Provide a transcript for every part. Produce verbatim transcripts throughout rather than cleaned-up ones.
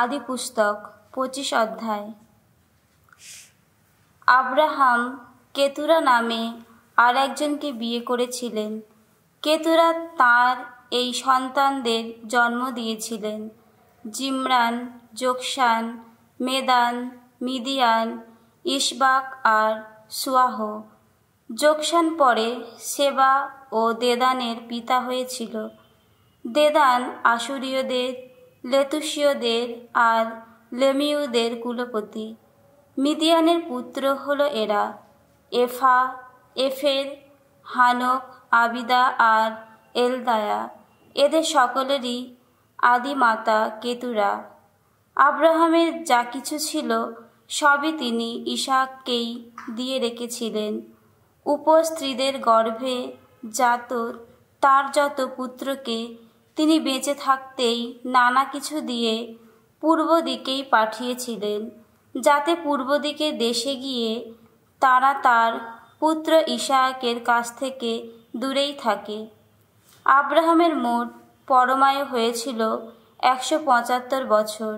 আদি পুস্তক পঁচিশ অধ্যায়। আব্রাহাম কেতুরা নামে আর একজনকে বিয়ে করেছিলেন। কেতুরা তার এই সন্তানদের জন্ম দিয়েছিলেন: জিমরান, যোকসান, মেদান, মিদিয়ান, ইশবাক আর সুয়াহ। যোকসান পরে সেবা ও দেদানের পিতা হয়েছিল। দেদান আশুরীয়দের, লেতুশীয়দের আর লেমিউদের কুলপতি। মিদিয়ানের পুত্র হল এরা: এফা, এফের, হানক, আবিদা আর এলদায়া। এদের সকলেরই আদি মাতা কেতুরা। আব্রাহামের যা কিছু ছিল সবই তিনি ইসাককেই দিয়ে রেখেছিলেন। উপস্ত্রীদের গর্ভে জাত তার যত পুত্রকে তিনি বেঁচে থাকতেই নানা কিছু দিয়ে পূর্ব দিকেই পাঠিয়েছিলেন, যাতে পূর্ব দিকে দেশে গিয়ে তারা তার পুত্র ইসাকের কাছ থেকে দূরেই থাকে। আব্রাহামের মোট পরমায়ু হয়েছিল একশো পঁচাত্তর বছর।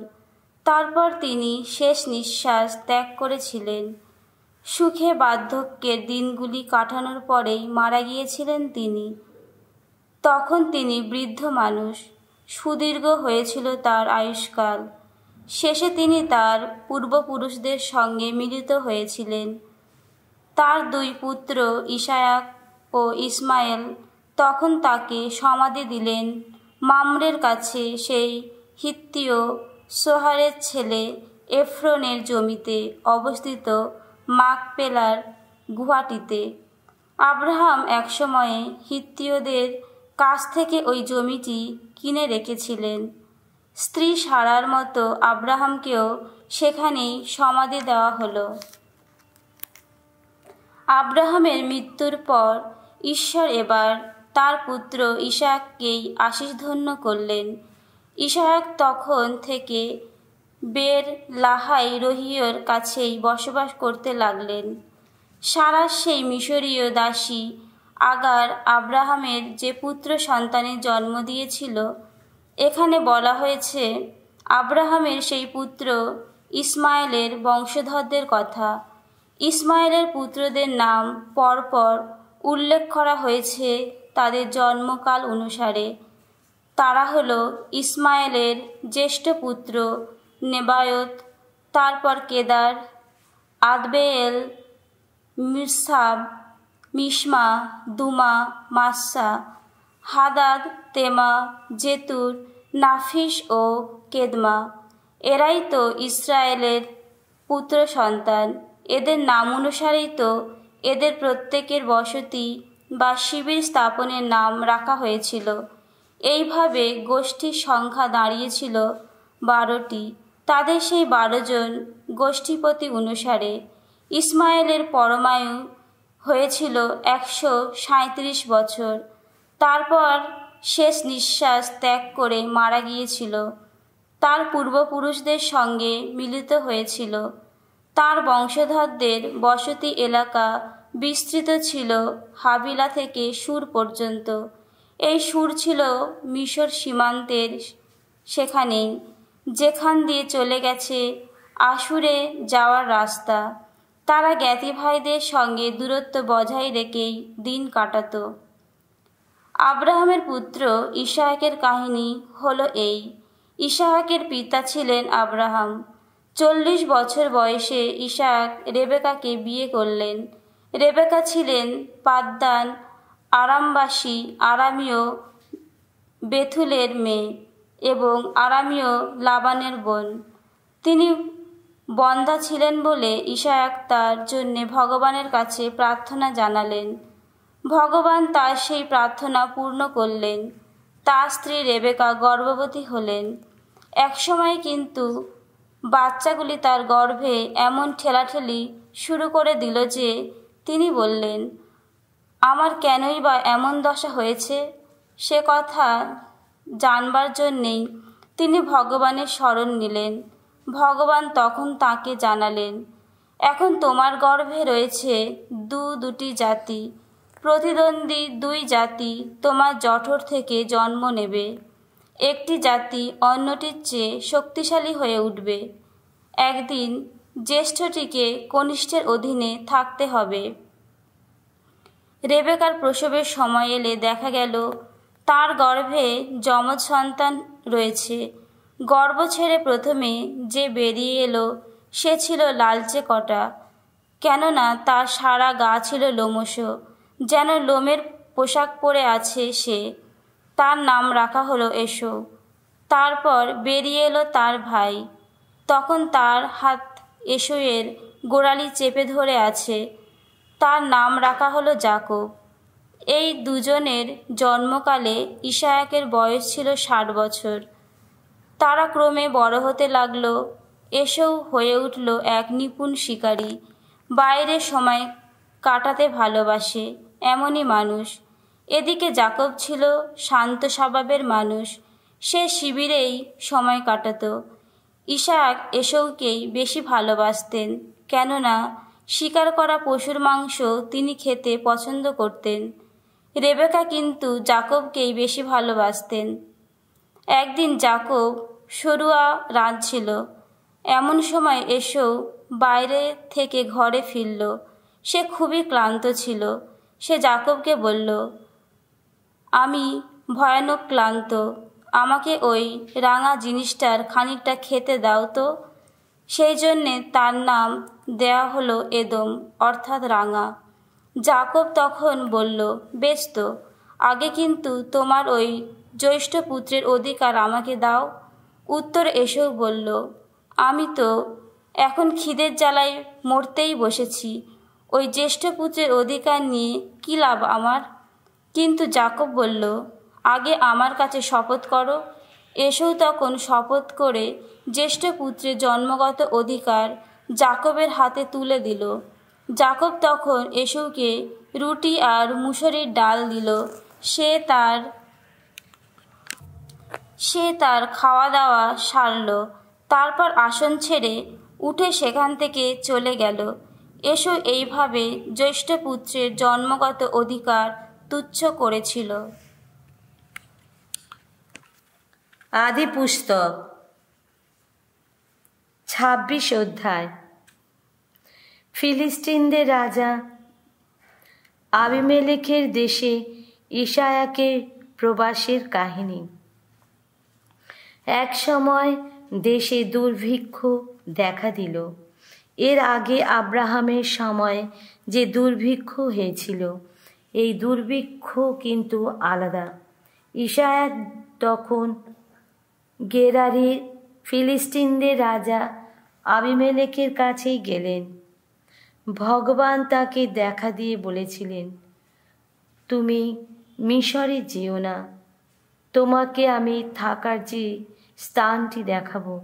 তারপর তিনি শেষ নিঃশ্বাস ত্যাগ করেছিলেন। সুখে বার্ধক্যের দিনগুলি কাটানোর পরেই মারা গিয়েছিলেন তিনি। তখন তিনি বৃদ্ধ মানুষ। সুদীর্ঘ হয়েছিল তার আয়ুষ্কাল। শেষে তিনি তার পূর্বপুরুষদের সঙ্গে মিলিত হয়েছিলেন। তার দুই পুত্র ইসায়াক ও ইসমাইল তখন তাকে সমাধি দিলেন মামরের কাছে, সেই হিত্তীয় সোহারের ছেলে এফ্রনের জমিতে অবস্থিত মাকপেলার গুহাটিতে। আব্রাহাম একসময়ে হিত্তীয়দের কাছ থেকে ওই জমিটি কিনে রেখেছিলেন। স্ত্রী সারার মতো আব্রাহামকেও সেখানেই সমাধি দেওয়া হলো। আব্রাহামের মৃত্যুর পর ঈশ্বর এবার তার পুত্র ইসাককেই আশীষধন্য করলেন। ইসাক তখন থেকে বের লাহাই রোহিয়র কাছেই বসবাস করতে লাগলেন। সারা সেই মিশরীয় দাসী আগার আব্রাহামের যে পুত্র সন্তানের জন্ম দিয়েছিল, এখানে বলা হয়েছে আব্রাহামের সেই পুত্র ইসমাইলের বংশধরদের কথা। ইসমাইলের পুত্রদের নাম পরপর উল্লেখ করা হয়েছে তাদের জন্মকাল অনুসারে। তারা হল ইসমাইলের জ্যেষ্ঠ পুত্র নেবায়ত, তারপর কেদার, আদবেয়েল, মিরসাব, মিশমা, দুমা, মাসা, হাদাদ, তেমা, জেতুর, নাফিস ও কেদমা। এরাই তো ইসরায়েলের পুত্র সন্তান। এদের নাম অনুসারেই তো এদের প্রত্যেকের বসতি বা শিবির স্থাপনের নাম রাখা হয়েছিল। এইভাবে গোষ্ঠীর সংখ্যা দাঁড়িয়েছিল বারোটি। তাদের সেই বারো জন গোষ্ঠীপতি অনুসারে ইসমাইলের পরমায়ু হয়েছিল একশো সাঁত্রিশ বছর। তারপর শেষ নিঃশ্বাস ত্যাগ করে মারা গিয়েছিল। তার পূর্বপুরুষদের সঙ্গে মিলিত হয়েছিল। তার বংশধরদের বসতি এলাকা বিস্তৃত ছিল হাবিলা থেকে সুর পর্যন্ত। এই সুর ছিল মিশর সীমান্তের সেখানেই, যেখান দিয়ে চলে গেছে আশুরে যাওয়ার রাস্তা। তারা জ্ঞাতি ভাইদের সঙ্গে দূরত্ব বজায় রেখেই দিন কাটাত। আব্রাহামের পুত্র ইসহাকের কাহিনী হলো এই। ইসহাকের পিতা ছিলেন আব্রাহাম। চল্লিশ বছর বয়সে ইসহাক রেবেকাকে বিয়ে করলেন। রেবেকা ছিলেন পাদ্দান আরামবাসী আরামীয় বেথুলের মেয়ে এবং আরামীয় লাবানের বোন। তিনি বন্দা ছিলেন বলে ইসহাক তার জন্যে ভগবানের কাছে প্রার্থনা জানালেন। ভগবান তার সেই প্রার্থনা পূর্ণ করলেন। তার স্ত্রী রেবেকা গর্ভবতী হলেন। একসময় কিন্তু বাচ্চাগুলি তার গর্ভে এমন ঠেলাঠেলি শুরু করে দিল যে তিনি বললেন, আমার কেনই বা এমন দশা হয়েছে। সে কথা জানবার জন্যেই তিনি ভগবানের শরণ নিলেন। ভগবান তখন তাকে জানালেন, এখন তোমার গর্ভে রয়েছে দু দুটি জাতি, প্রতিদ্বন্দ্বী দুই জাতি তোমার জঠর থেকে জন্ম নেবে। একটি জাতি অন্যটির চেয়ে শক্তিশালী হয়ে উঠবে। একদিন জ্যেষ্ঠটিকে কনিষ্ঠের অধীনে থাকতে হবে। রেবেকার প্রসবের সময় এলে দেখা গেল তার গর্ভে যমজ সন্তান রয়েছে। গর্ভ ছেড়ে প্রথমে যে বেরিয়ে এলো সে ছিল লালচে কটা, কেননা তার সারা গা ছিল লোমশ, যেন লোমের পোশাক পরে আছে সে। তার নাম রাখা হলো এসো। তারপর বেরিয়ে এলো তার ভাই, তখন তার হাত এসোয়ের গোড়ালি চেপে ধরে আছে। তার নাম রাখা হলো জাকব। এই দুজনের জন্মকালে ইসহাকের বয়স ছিল ষাট বছর। তারা ক্রমে বড় হতে লাগল। এসেও হয়ে উঠল এক নিপুণ শিকারী, বাইরে সময় কাটাতে ভালোবাসে এমনই মানুষ। এদিকে জাকব ছিল শান্ত স্বভাবের মানুষ, সে শিবিরেই সময় কাটাত। ইসহাক এসেওকেই বেশি ভালোবাসতেন, কেননা শিকার করা পশুর মাংস তিনি খেতে পছন্দ করতেন। রেবেকা কিন্তু জাকবকেই বেশি ভালোবাসতেন। একদিন জাকব সরুয়া রাঁধছিল। এমন সময় এসো বাইরে থেকে ঘরে ফিরল। সে খুবই ক্লান্ত ছিল। সে জাকবকে বলল, আমি ভয়ানক ক্লান্ত, আমাকে ওই রাঙা জিনিসটার খানিকটা খেতে দাও তো। সেই জন্যে তার নাম দেয়া হলো এদম, অর্থাৎ রাঙা। জাকব তখন বলল, বেশ তো, আগে কিন্তু তোমার ওই জ্যৈষ্ঠ পুত্রের অধিকার আমাকে দাও। উত্তর এসেও বলল, আমি তো এখন খিদের জ্বালায় মরতেই বসেছি, ওই জ্যেষ্ঠ পুত্রের অধিকার নিয়ে কী লাভ আমার। কিন্তু জাকব বলল, আগে আমার কাছে শপথ করো। এসেও তখন শপথ করে জ্যেষ্ঠ পুত্রের জন্মগত অধিকার জাকবের হাতে তুলে দিল। জাকব তখন এসেওকে রুটি আর মুসুরির ডাল দিল। সে তার সে তার খাওয়া দাওয়া সারল, তারপর আসন ছেড়ে উঠে সেখান থেকে চলে গেল। এসো এইভাবে জ্যেষ্ঠ পুত্রের জন্মগত অধিকার তুচ্ছ করেছিল। আদি পুস্তক ছাব্বিশ অধ্যায়। ফিলিস্তিনদের রাজা আবিমেলেকের দেশে ইসহাকের প্রবাসের কাহিনী। এক সময় দেশে দুর্ভিক্ষ দেখা দিল। এর আগে আব্রাহামের সময় যে দুর্ভিক্ষ হয়েছিল, এই দুর্ভিক্ষ কিন্তু আলাদা। ইসহাক তখন গেরারির ফিলিস্তিনদের রাজা আবিমেলেকের কাছেই গেলেন। ভগবান তাকে দেখা দিয়ে বলেছিলেন, তুমি মিশরে যেও না, তোমাকে আমি থাকার যে স্থানটি দেখাবো,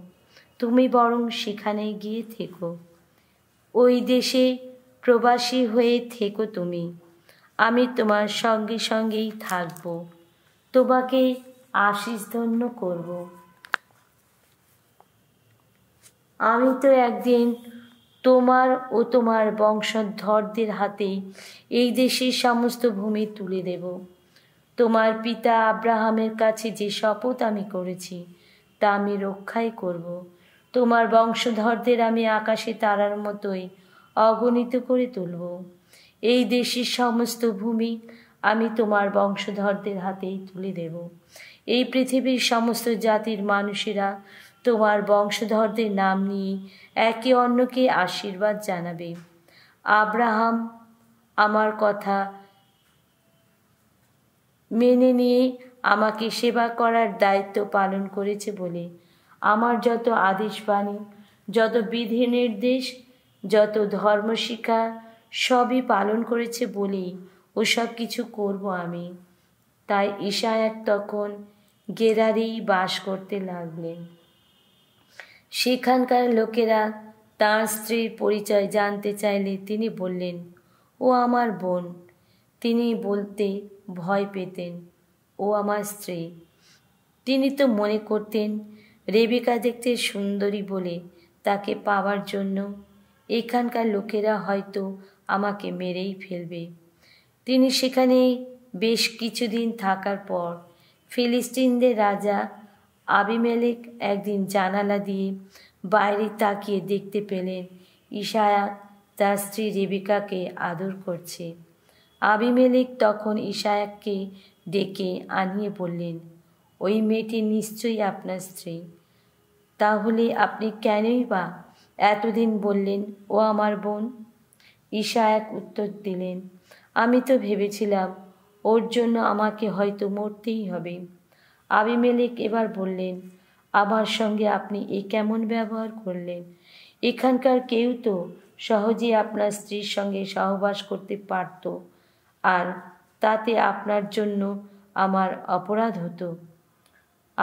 তুমি বরং সেখানে গিয়ে থেকো, ওই দেশে প্রবাসী হয়ে থেকো তুমি, আমি তোমার সঙ্গে সঙ্গেই থাকবো, তোমাকে আশীষ ধন্য করব। আমি তো একদিন তোমার ও তোমার বংশধরদের হাতে এই দেশের সমস্ত ভূমি তুলে দেব, তোমার পিতা আব্রাহামের কাছে যে শপথ আমি করেছি তা আমি রক্ষাই করব, তোমার বংশধরদের আমি আকাশে তারার মতোই অগণিত করে তুলব, এই দেশের সমস্ত ভূমি আমি তোমার বংশধরদের হাতেই তুলে দেব, এই পৃথিবীর সমস্ত জাতির মানুষেরা তোমার বংশধরদের নাম নিয়ে একে অন্যকে আশীর্বাদ জানাবে। আব্রাহাম আমার কথা মেনে নিয়ে আমাকে সেবা করার দায়িত্ব পালন করেছে বলে আমার যত আদেশ বাণী, যত বিধি নির্দেশ, যত ধর্মশিক্ষা সবই পালন করেছে বলেই ওসব কিছু করব আমি। তাই ইসহাক তখন গেরারেই বাস করতে লাগলেন। সেখানকার লোকেরা তাঁর স্ত্রীর পরিচয় জানতে চাইলে তিনি বললেন, ও আমার বোন। তিনি বলতে ভয় পেতেন, ও আমার স্ত্রী। তিনি তো মনে করতেন রেবেকা দেখতে সুন্দরী বলে তাকে পাওয়ার জন্য এখানকার লোকেরা হয়তো আমাকে মেরেই ফেলবে। তিনি সেখানে বেশ কিছুদিন থাকার পর ফিলিস্তিনদের রাজা আবিমেলেক একদিন জানালা দিয়ে বাইরে তাকিয়ে দেখতে পেলেন ইশায়া তার স্ত্রী রেবিকাকে আদর করছে। আবিমেলেক তখন ইশায়াকে ডেকে আনিয়ে বললেন, ওই মেয়েটি নিশ্চয়ই আপনার স্ত্রী, তাহলে আপনি কেনই বা এতদিন বললেন ও আমার বোন? ইশায়াক উত্তর দিলেন, আমি তো ভেবেছিলাম ওর জন্য আমাকে হয়তো মরতেই হবে। আবিমেলেক এবার বললেন, আমার সঙ্গে আপনি এ কেমন ব্যবহার করলেন? এখানকার কেউ তো সহজেই আপনার স্ত্রীর সঙ্গে সহবাস করতে পারত, আর তাতে আপনার জন্য আমার অপরাধ হতো।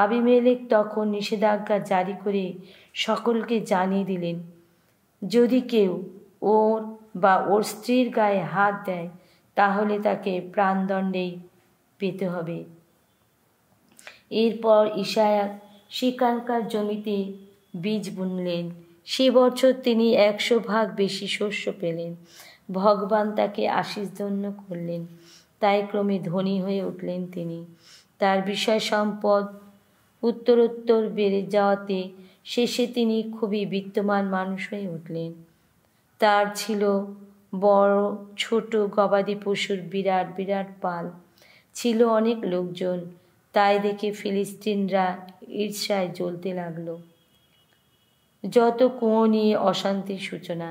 আবিমেলেক তখন নিষেধাজ্ঞা জারি করে সকলকে জানিয়ে দিলেন, যদি কেউ ওর বা ওর স্ত্রীর গায়ে হাত দেয় তাহলে তাকে প্রাণদণ্ডেই পেতে হবে। এরপর ইশায়াক সেখানকার জমিতে বীজ বুনলেন। সে বছর তিনি একশো ভাগ বেশি শস্য পেলেন। ভগবান তাকে আশীষ ধন্য করলেন, তাই ক্রমে ধনী হয়ে উঠলেন তিনি। তার বিষয় সম্পদ উত্তরোত্তর বেড়ে যাওয়াতে শেষে তিনি খুবই বিত্তমান মানুষ হয়ে উঠলেন। তার ছিল বড় ছোট গবাদি পশুর বিরাট বিরাট পাল, ছিল অনেক লোকজন, তাই দেখে ফিলিস্তিনরা ঈর্ষায় জ্বলতে লাগল। যত কুয়ো নিয়ে অশান্তির সূচনা।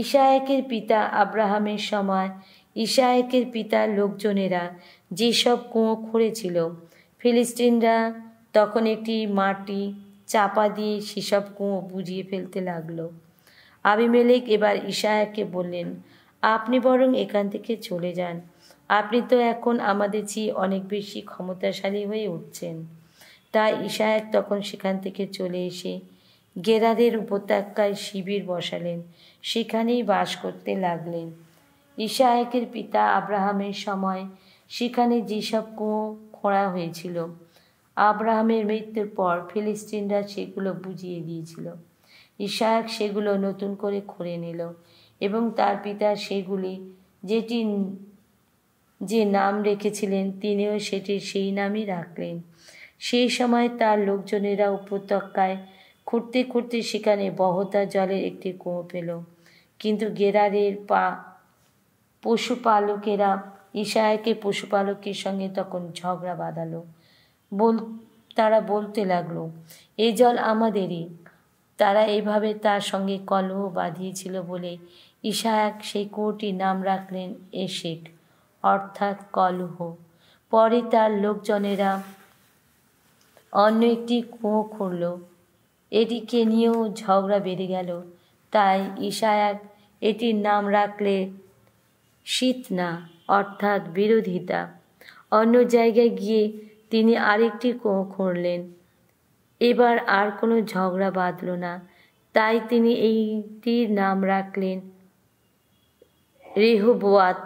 ইশায়াকের পিতা আব্রাহামের সময় ইশায়াকের পিতার লোকজনেরা যেসব কুয়ো খুঁড়েছিল, ফিলিস্তিনরা তখন একটি মাটি চাপা দিয়ে সেসব কুয়ো বুজিয়ে ফেলতে লাগলো। আবিমেলেক এবার ইশায়াকে বললেন, আপনি বরং এখান থেকে চলে যান, আপনি তো এখন আমাদের চেয়ে অনেক বেশি ক্ষমতাশালী হয়ে উঠছেন। তাই ইশায়াক তখন সেখান থেকে চলে এসে গেরাদের উপত্যকায় শিবির বসালেন, সেখানেই বাস করতে লাগলেন। ইশায়াকের পিতা আব্রাহামের সময় সেখানে যেসব কুয়ো খোঁড়া হয়েছিল, আব্রাহামের মৃত্যুর পর ফিলিস্তিনরা সেগুলো বুজিয়ে দিয়েছিল। ইশায়াক সেগুলো নতুন করে খুঁড়ে নিল এবং তার পিতা সেগুলি যেটি যে নাম রেখেছিলেন তিনিও সেটি সেই নামই রাখলেন। সেই সময় তার লোকজনেরা উপত্যকায় খুঁড়তে খুঁড়তে সেখানে বহতা জলের একটি কুয়ো পেল, কিন্তু গেরারের পা পশুপালকেরা ইশায়াকে পশুপালকের সঙ্গে তখন ঝগড়া বাঁধালো। বল তারা বলতে লাগলো, এ জল আমাদেরই। তারা এভাবে তার সঙ্গে কলহ বাঁধিয়েছিল বলে ইশায়াক সেই কুয়োটির নাম রাখলেন এশেক, অর্থাৎ কলহ। পরে তার লোকজনেরা অন্য একটি কুয়ো খুঁড়ল, এটিকে নিয়েও ঝগড়া বেড়ে গেল। তাই ইশায়াক এটির নাম রাখলে শীতনা, অর্থাৎ বিরোধিতা। অন্য জায়গায় গিয়ে তিনি আরেকটি কুয়ো খুঁড়লেন, এবার আর কোনো ঝগড়া বাঁধল না, তাই তিনি এইটির নাম রাখলেন রেহোবোয়াত,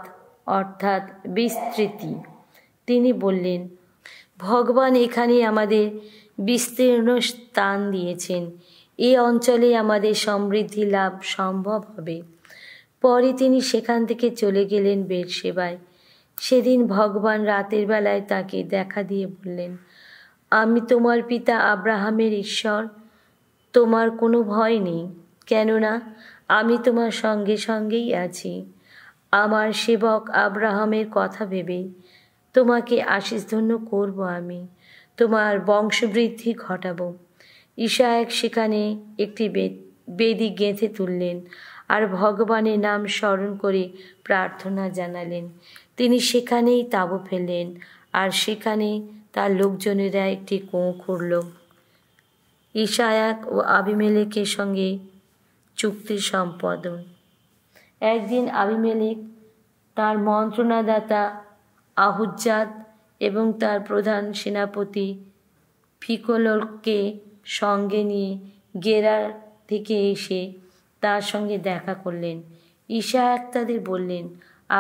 অর্থাৎ বিস্তৃতি। তিনি বললেন, ভগবান এখানে আমাদের বিস্তীর্ণ স্থান দিয়েছেন, এই অঞ্চলে আমাদের সমৃদ্ধি লাভ সম্ভব হবে। পরে তিনি সেখান থেকে চলে গেলেন বেরশেবায়। সেদিন ভগবান রাতের বেলায় তাকে দেখা দিয়ে বললেন, আমি তোমার পিতা আব্রাহামের ঈশ্বর, তোমার কোনো ভয় নেই, কেননা আমি তোমার সঙ্গে সঙ্গেই আছি। আমার সেবক আব্রাহামের কথা ভেবে তোমাকে আশীষধন্য করব, আমি তোমার বংশবৃদ্ধি ঘটাব। ইশায়াক সেখানে একটি বেদী গেঁথে তুললেন আর ভগবানের নাম স্মরণ করে প্রার্থনা জানালেন। তিনি সেখানেই তাঁবু ফেললেন আর সেখানে তার লোকজনেরা একটি কুঁয়ো খুঁড়ল। ইশায়াক ও আবিমেলেকের সঙ্গে চুক্তির সম্পাদন। একদিন আবিমেলেক তার মন্ত্রণাদাতা আহুজ্জাদ এবং তার প্রধান সেনাপতি ফিকোলকে সঙ্গে নিয়ে গেরার থেকে এসে তার সঙ্গে দেখা করলেন। ইশায়াক তাদের বললেন,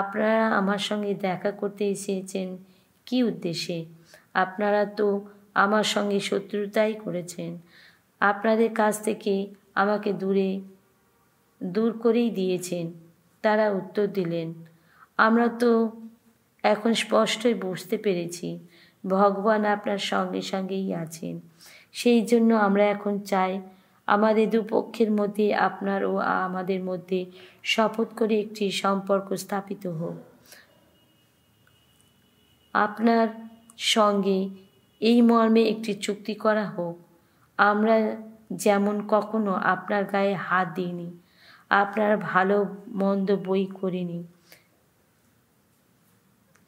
আপনারা আমার সঙ্গে দেখা করতে এসেছেন কি উদ্দেশ্যে? আপনারা তো আমার সঙ্গে শত্রুতাই করেছেন, আপনাদের কাছ থেকে আমাকে দূরে দূর করেই দিয়েছেন। তারা উত্তর দিলেন, আমরা তো এখন স্পষ্টই বুঝতে পেরেছি ভগবান আপনার সঙ্গে সঙ্গেই আছেন। সেই জন্য আমরা এখন চাই আমাদের দুপক্ষের মধ্যে, আপনার ও আমাদের মধ্যে শপথ করে একটি সম্পর্ক স্থাপিত হোক। আপনার সঙ্গে এই মর্মে একটি চুক্তি করা হোক, আমরা যেমন কখনো আপনার গায়ে হাত দিইনি, আপনার ভালো মন্দ বই করিনি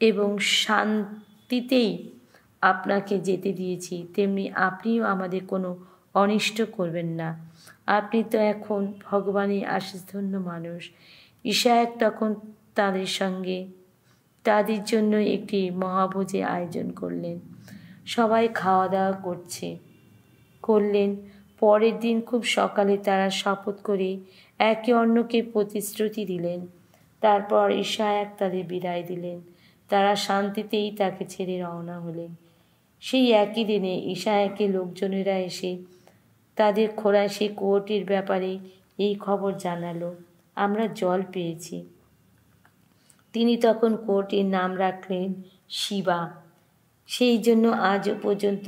এবং শান্তিতেই আপনাকে যেতে দিয়েছি, তেমনি আপনিও আমাদের কোনো অনিষ্ট করবেন না। আপনি তো এখন ভগবানের আশীষ ধন্য মানুষ। ইশায়াক তখন তাদের সঙ্গে তাদের জন্য একটি মহাভোজের আয়োজন করলেন। সবাই খাওয়া দাওয়া করছে করলেন। পরের দিন খুব সকালে তারা শপথ করে একে অন্যকে প্রতিশ্রুতি দিলেন। তারপর ইশায়াক তাদের বিদায় দিলেন। তারা শান্তিতেই তাকে ছেড়ে রওনা হলেন। সেই একই দিনে ইশায়াকে লোকজনেরা এসে তাদের খোরাশি কুয়োটির ব্যাপারে এই খবর জানালো, আমরা জল পেয়েছি। তিনি তখন কুয়োটির নাম রাখলেন শিবা। সেই জন্য আজ পর্যন্ত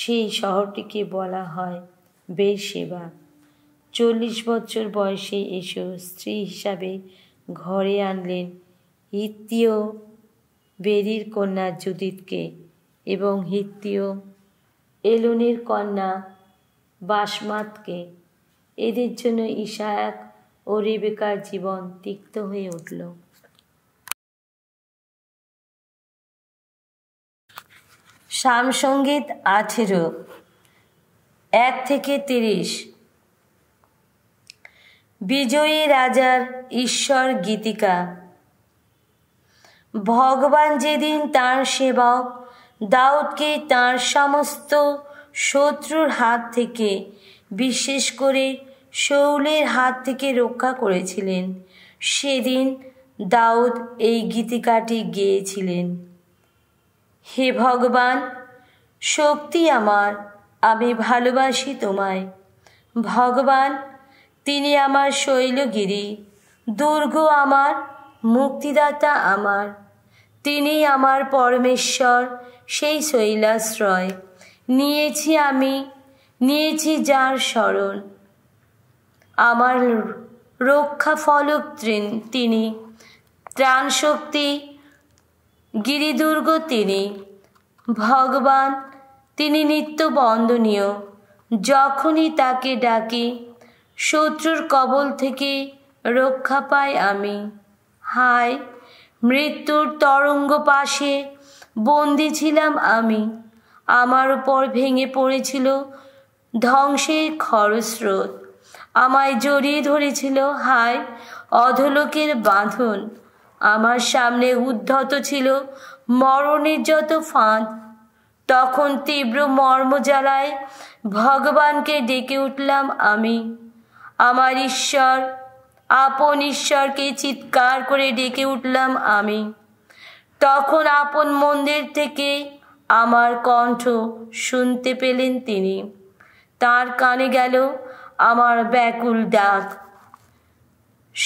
সেই শহরটিকে বলা হয় বেরশেবা। চল্লিশ বছর বয়সে এসে স্ত্রী হিসাবে ঘরে আনলেন হিত্তীয় বেরির কন্যা জুদিতকে এবং হিত্তীয় এলোনের কন্যা বাসমাতকে। এদের জন্য ইশায়াক ও রেবেকার জীবন তিক্ত হয়ে উঠল। সামসংগীত আঠেরো এক থেকে তিরিশ। বিজয়ী রাজার ঈশ্বর গীতিকা। ভগবান যেদিন তাঁর সেবক দাউদকে তাঁর সমস্ত শত্রুর হাত থেকে, বিশেষ করে শৌলের হাত থেকে রক্ষা করেছিলেন, সেদিন দাউদ এই গীতিকাটি গেয়েছিলেন। হে ভগবান, শক্তি আমার, আমি ভালোবাসি তোমায়। ভগবান, তিনি আমার শৈলগিরি, দুর্গ আমার, মুক্তিদাতা আমার। তিনি আমার পরমেশ্বর, সেই শৈলাশ্রয় নিয়েছি আমি, নিয়েছি যার শরণ। আমার রক্ষাফলক তিনি, ত্রাণ শক্তি, গিরিদুর্গ তিনি। ভগবান, তিনি নিত্য বন্দনীয়। যখনই তাকে ডাকি, শত্রুর কবল থেকে রক্ষা পাই আমি। হায়, মৃত্যুর তরঙ্গ পাশে বন্দি ছিলাম আমি, আমার উপর ভেঙে পড়েছিল ধ্বংসের খরস্রোত, আমায় জড়িয়ে ধরেছিল হায় অধলোকের বাঁধন। আমার সামনে উদ্ধত ছিল মরণের যত ফাঁদ। তখন তীব্র মর্মজ্বালায় ভগবানকে ডেকে উঠলাম আমি, আমার ঈশ্বর, আপন ঈশ্বরকে চিৎকার করে ডেকে উঠলাম আমি। তখন আপন মন্দির থেকে আমার কণ্ঠ শুনতে পেলেন তিনি। তার কানে গেল আমার ব্যাকুল ডাক।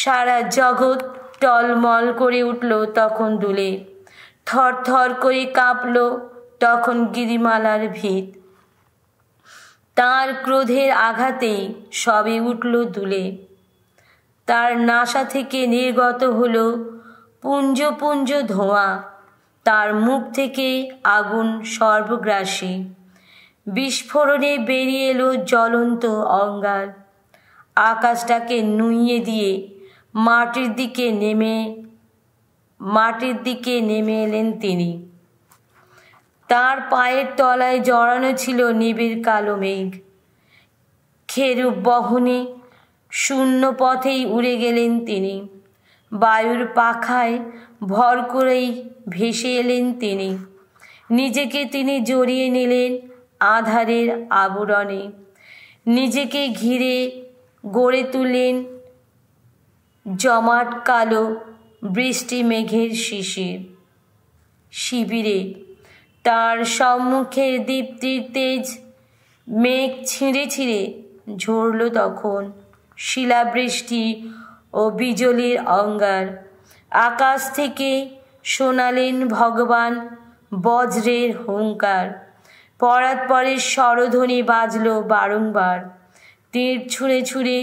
সারা জগৎ টলমল করে উঠল তখন, দুলে থরথর করে কাঁপল তখন গিরিমালার ভিত। তার ক্রোধের আঘাতেই সবে উঠল দুলে। তার নাসা থেকে নির্গত হল পুঞ্জ পুঞ্জ ধোঁয়া, তার মুখ থেকে আগুন সর্বগ্রাসী। বিস্ফোরণে বেরিয়ে এলো জ্বলন্ত অঙ্গার, আকাশটাকে নুইয়ে দিয়ে মাটির দিকে নেমে মাটির দিকে নেমে এলেন তিনি। তার পায়ের তলায় জড়ানো ছিল নিবিড় কালো মেঘ। খেরুব বহনে শূন্য পথেই উড়ে গেলেন তিনি। বায়ুর পাখায় ভর করেই ভেসে এলেন তিনি। নিজেকে তিনি জড়িয়ে নিলেন আধারের আবরণে, নিজেকে ঘিরে গড়ে তুলেন জমাট কালো বৃষ্টি মেঘের শিশির শিবিরে। তার সম্মুখের দীপ্তির তেজ মেঘ ছিঁড়ে ছিঁড়ে ঝরল তখন, শিলাবৃষ্টি ও বিজলির অঙ্গার। আকাশ থেকে শোনালেন ভগবান বজ্রের হুঙ্কার, পরাৎপরের স্বরধ্বনি বাজল বারংবার। তীর ছুঁড়ে ছুঁড়ে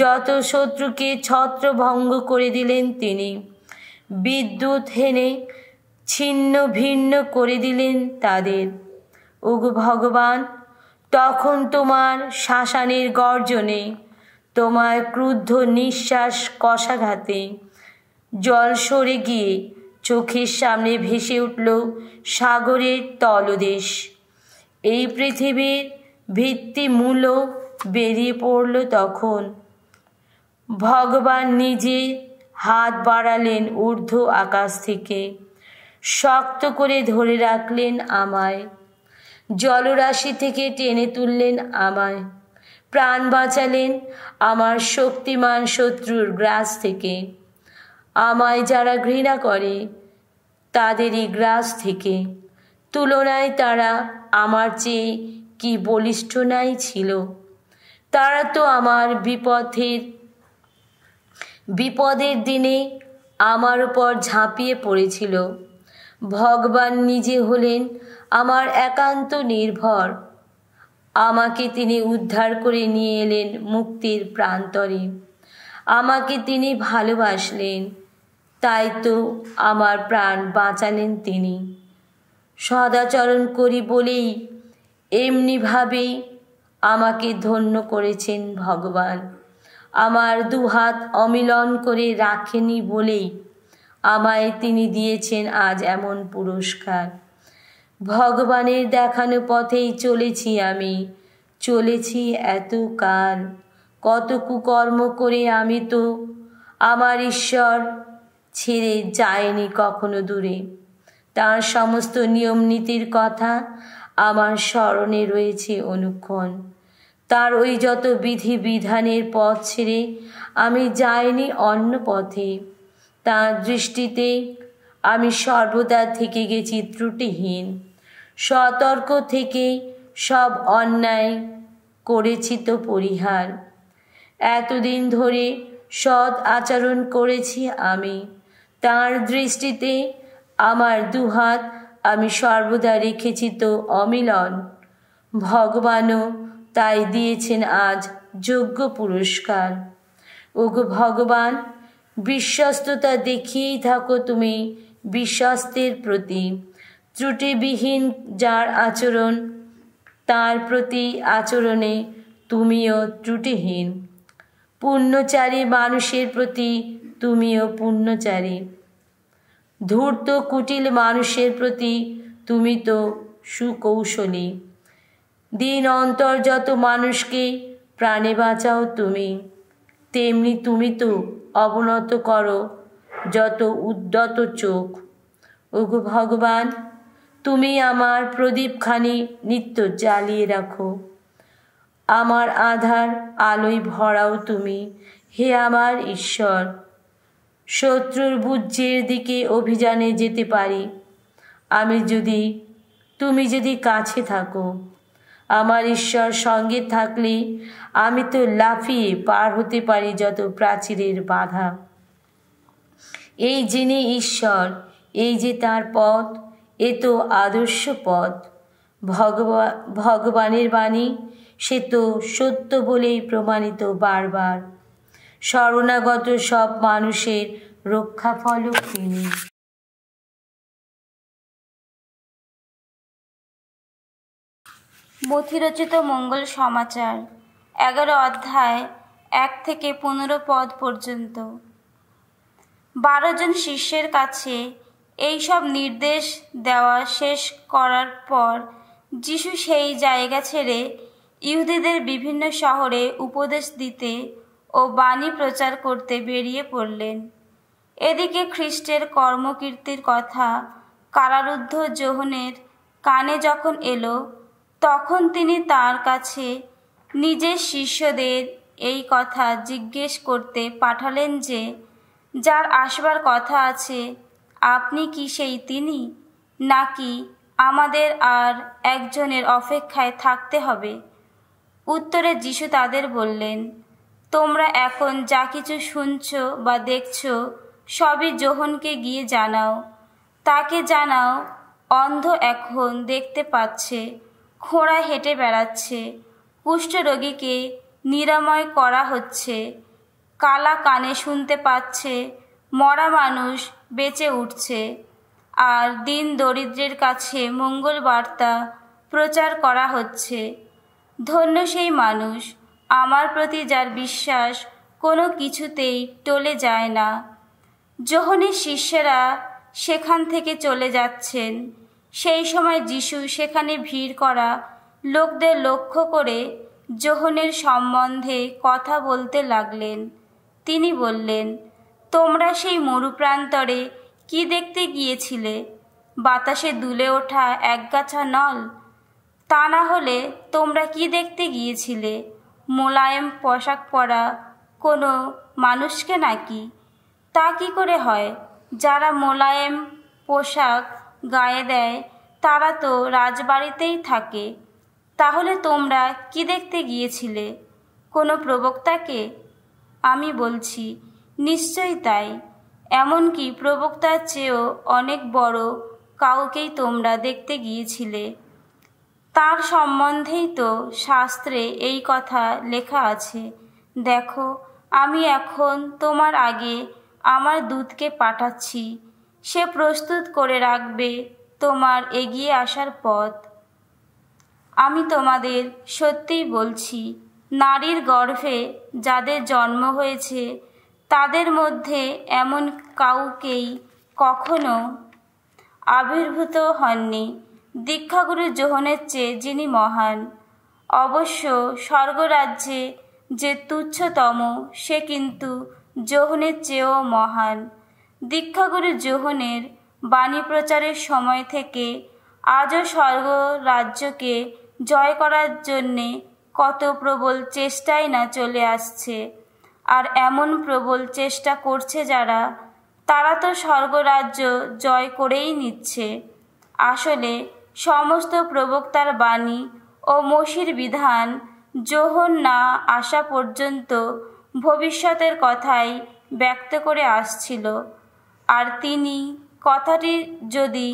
যত শত্রুকে ছত্রভঙ্গ করে দিলেন তিনি, বিদ্যুৎ হেনে ছিন্ন ভিন্ন করে দিলেন তাদের। ওগো ভগবান, তখন তোমার শাসানের গর্জনে, তোমার ক্রুদ্ধ নিঃশ্বাস কষাঘাতে জল সরে গিয়ে চোখের সামনে ভেসে উঠল সাগরের তলদেশ। এই পৃথিবীর ভিত্তিমূল বেরিয়ে পড়ল তখন। ভগবান নিজে হাত বাড়ালেন ঊর্ধ্ব আকাশ থেকে, শক্ত করে ধরে রাখলেন আমায়, জলরাশি থেকে টেনে তুললেন আমায়, প্রাণ বাঁচালেন আমার শক্তিমান শত্রুর গ্রাস থেকে, আমায় যারা ঘৃণা করে তাদেরই গ্রাস থেকে। তুলনায় তারা আমার চেয়ে কি বলিষ্ঠ নাই ছিল। তারা তো আমার বিপদের বিপদের দিনে আমার উপর ঝাঁপিয়ে পড়েছিল। ভগবান নিজে হলেন আমার একান্ত নির্ভর। আমাকে তিনি উদ্ধার করে নিয়ে এলেন মুক্তির প্রান্তরে। আমাকে তিনি ভালোবাসলেন, তাই তো আমার প্রাণ বাঁচালেন তিনি। সদাচরণ করি বলেই এমনিভাবেই আমাকে ধন্য করেছেন ভগবান। আমার দুহাত অমিলন করে রাখেনি বলেই আমায় তিনি দিয়েছেন আজ এমন পুরস্কার। ভগবানের দেখানো পথেই চলেছি আমি, চলেছি এত কাল। কত কুকর্ম করে আমি তো আমার ঈশ্বর ছেড়ে যায়নি কখনো দূরে। তার সমস্ত নিয়ম নীতির কথা আমার স্মরণে রয়েছে অনুক্ষণ। তার ওই যত বিধি বিধানের পথ ছেড়ে আমি যাইনি অন্য পথে। তার দৃষ্টিতে আমি সর্বদা থেকে গেছি ত্রুটিহীন, সতর্ক থেকে সব অন্যায় করেছি তো পরিহার। এতদিন ধরে সৎ আচরণ করেছি আমি। তার দৃষ্টিতে আমার দুহাত আমি সর্বদা রেখেছি তো অমিলন। ভগবানও তাই দিয়েছেন আজ যোগ্য পুরস্কার। ওগো ভগবান, বিশ্বস্ততা দেখিয়েই থাকো তুমি বিশ্বস্তের প্রতি। ত্রুটিবিহীন যার আচরণ, তার প্রতি আচরণে তুমিও ত্রুটিহীন। পুণ্যচারী মানুষের প্রতি তুমিও পুণ্যচারী। ধূর্ত কুটিল মানুষের প্রতি তুমি তো সুকৌশলী। দিন অন্তর্যত মানুষকে প্রাণে বাঁচাও তুমি, তেমনি তুমি তো অবনত করো যত উদ্যত চোখ। ওগো ভগবান, তুমি আমার প্রদীপখানি নিত্য জ্বালিয়ে রাখো, আমার আধার আলোয় ভরাও তুমি, হে আমার ঈশ্বর। শত্রুর বুজ্জের দিকে অভিযানে যেতে পারি আমি যদি তুমি যদি কাছে থাকো। আমার ঈশ্বর সঙ্গে থাকলে আমি তো লাফিয়ে পার হতে পারি যত প্রাচীরের বাধা। এই যিনি ঈশ্বর, এই যে তার পথ, এ তো আদর্শ পথ। ভগবান ভগবানের বাণী সে তো সত্য বলেই প্রমাণিত বারবার। শরণাগত সব মানুষের রক্ষাফলক তিনি। বথিরচিত মঙ্গল সমাচার এগারো অধ্যায় এক থেকে পনেরো পদ পর্যন্ত। বারো জন শিষ্যের কাছে এইসব নির্দেশ দেওয়া শেষ করার পর যিশু সেই জায়গা ছেড়ে ইহুদিদের বিভিন্ন শহরে উপদেশ দিতে ও বাণী প্রচার করতে বেরিয়ে পড়লেন। এদিকে খ্রিস্টের কর্মকীর্তির কথা কারারুদ্ধ যোহনের কানে যখন এলো, তখন তিনি তার কাছে নিজের শিষ্যদের এই কথা জিজ্ঞেস করতে পাঠালেন যে, যার আসবার কথা আছে আপনি কি সেই তিনি, নাকি আমাদের আর একজনের অপেক্ষায় থাকতে হবে? উত্তরে যিশু তাদের বললেন, তোমরা এখন যা কিছু শুনছ বা দেখছ সবই যোহনকে গিয়ে জানাও। তাকে জানাও অন্ধ এখন দেখতে পাচ্ছে, খোঁড়া হেঁটে বেড়াচ্ছে, কুষ্ঠরোগীকে নিরাময় করা হচ্ছে, কালা কানে শুনতে পাচ্ছে, মরা মানুষ বেঁচে উঠছে, আর দিন দরিদ্রের কাছে মঙ্গল বার্তা প্রচার করা হচ্ছে। ধন্য সেই মানুষ আমার প্রতি যার বিশ্বাস কোনো কিছুতেই টলে যায় না। যোহনের শিষ্যেরা সেখান থেকে চলে যাচ্ছেন। সেই সময় যিশু সেখানে ভিড় করা লোকদের লক্ষ্য করে যোহনের সম্বন্ধে কথা বলতে লাগলেন। তিনি বললেন, তোমরা সেই মরুপ্রান্তরে কি দেখতে গিয়েছিলে? বাতাসে দুলে ওঠা একগাছা নল? তা না হলে তোমরা কি দেখতে গিয়েছিলে? মোলায়েম পোশাক পরা কোনো মানুষকে নাকি? তা কি করে হয়? যারা মোলায়েম পোশাক গায়ে দেয় তারা তো রাজবাড়িতেই থাকে। তাহলে তোমরা কি দেখতে গিয়েছিলে? কোনো প্রবক্তাকে? আমি বলছি, নিশ্চয়ই তাই। এমনকি প্রবক্তার চেয়েও অনেক বড় কাউকেই তোমরা দেখতে গিয়েছিলে। তার সম্বন্ধেই তো শাস্ত্রে এই কথা লেখা আছে, দেখো, আমি এখন তোমার আগে আমার দূতকে পাঠাচ্ছি, সে প্রস্তুত করে রাখবে তোমার এগিয়ে আসার পথ। আমি তোমাদের সত্যিই বলছি, নারীর গর্ভে যাদের জন্ম হয়েছে তাদের মধ্যে এমন কাউকেই কখনো আবির্ভূত হননি দীক্ষাগুরু যোহনের চেয়ে, যিনি মহান। অবশ্য স্বর্গরাজ্যে যে তুচ্ছতম সে কিন্তু যোহনের চেয়েও মহান। দীক্ষাগুরু যোহনের বাণী প্রচারের সময় থেকে আজও স্বর্গরাজ্যকে জয় করার জন্যে কত প্রবল চেষ্টাই না চলে আসছে। আর এমন প্রবল চেষ্টা করছে যারা, তারা তো স্বর্গরাজ্য জয় করেই নিচ্ছে। আসলে সমস্ত প্রবক্তার বাণী ও মসির বিধান যোহন না আসা পর্যন্ত ভবিষ্যতের কথাই ব্যক্ত করে আসছিল। আর তিনি কথাটি যদি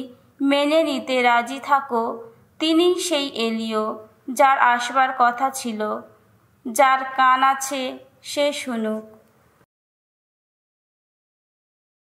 মেনে নিতে রাজি থাকো, তিনি সেই এলিয় যার আসবার কথা ছিল। যার কান আছে সে শুনুক।